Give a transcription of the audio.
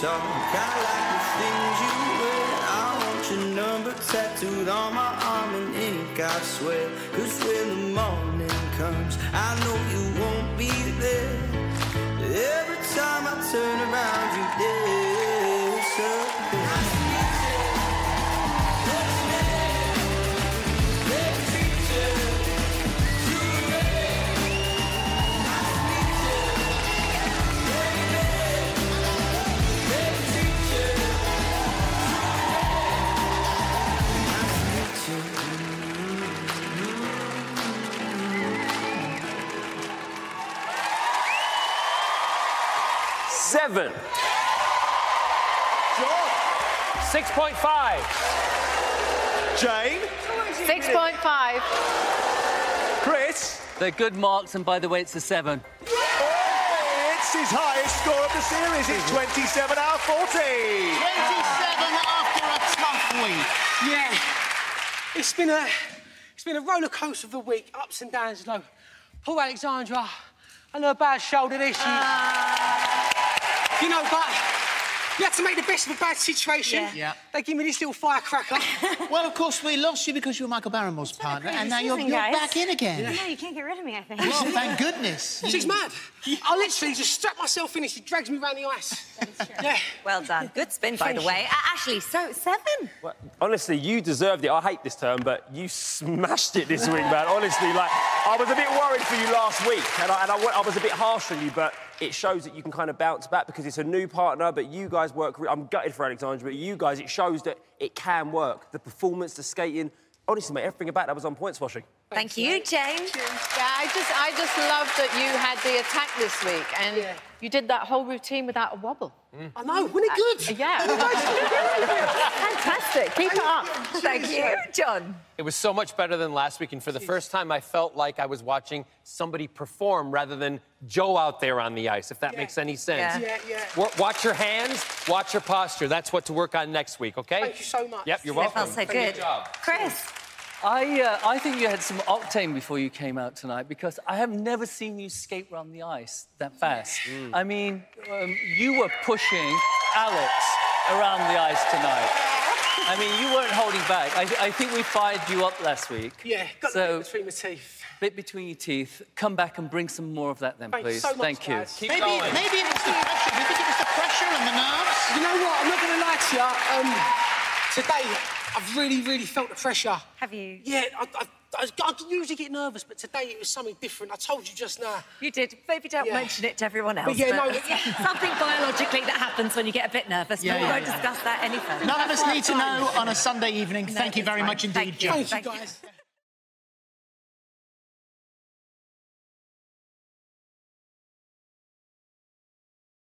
talk. I like the things you wear. I want your number tattooed on my arm in ink, I swear. Cause when the morning comes, I know you won't be there. Every time I turn around, you disappear. Seven. John. 6.5. Jane. 6.5. Chris. They're good marks, and by the way, it's a 7. Yeah. Oh, it's his highest score of the series. It's 27 out of 40. 27 after a tough week. Yeah. It's been a roller coaster of the week, ups and downs. No, poor Alexandra and her bad shoulder issue. You know, but you had to make the best of a bad situation. Yeah. They give me this little firecracker. Well, of course, we lost you because you were Michael Barrymore's partner, and now you're back in again. Yeah. No, you can't get rid of me, I think. Well, thank goodness. She's mad. I literally just strap myself in and she drags me around the ice. Yeah. Well done. Good spin, by the way. Ashley, so 7? Well, honestly, you deserved it. I hate this term, but you smashed it this week, man. Honestly, like, I was a bit worried for you last week, and I was a bit harsh on you, but it shows that you can kind of bounce back because it's a new partner, but you guys work... I'm gutted for Alexandra, but you guys, it shows that it can work. The performance, the skating... Honestly, mate, everything about that was on points washing. Thank you, James. Yeah, I just love that you had the attack this week, and you did that whole routine without a wobble. I know, wasn't it good? Yeah. Fantastic. Keep it up. Thank you, John. It was so much better than last week, and for the first time, I felt like I was watching somebody perform rather than Joe out there on the ice, if that makes any sense. Yeah. Watch your hands, watch your posture. That's what to work on next week, OK? Thank you so much. Yep, you're welcome. That felt so good. Good job. Chris. I think you had some octane before you came out tonight because I have never seen you skate around the ice that fast. I mean, you were pushing Alex around the ice tonight. I mean, you weren't holding back. I think we fired you up last week. Yeah, got a bit between my teeth. Bit between your teeth. Come back and bring some more of that then, please. So much, thank you. Keep going. Maybe it was the pressure. Do you think it was the pressure and the nerves? You know what? I'm not going to lie to you. Today, I've really felt the pressure. Have you? Yeah, I usually get nervous, but today it was something different. I told you just now. You did. Maybe don't mention it to everyone else. But yeah, no, something biologically that happens when you get a bit nervous, but we won't discuss that any further. None of us need to know on a Sunday evening. Thank you very much indeed, Joe. Thank you, guys.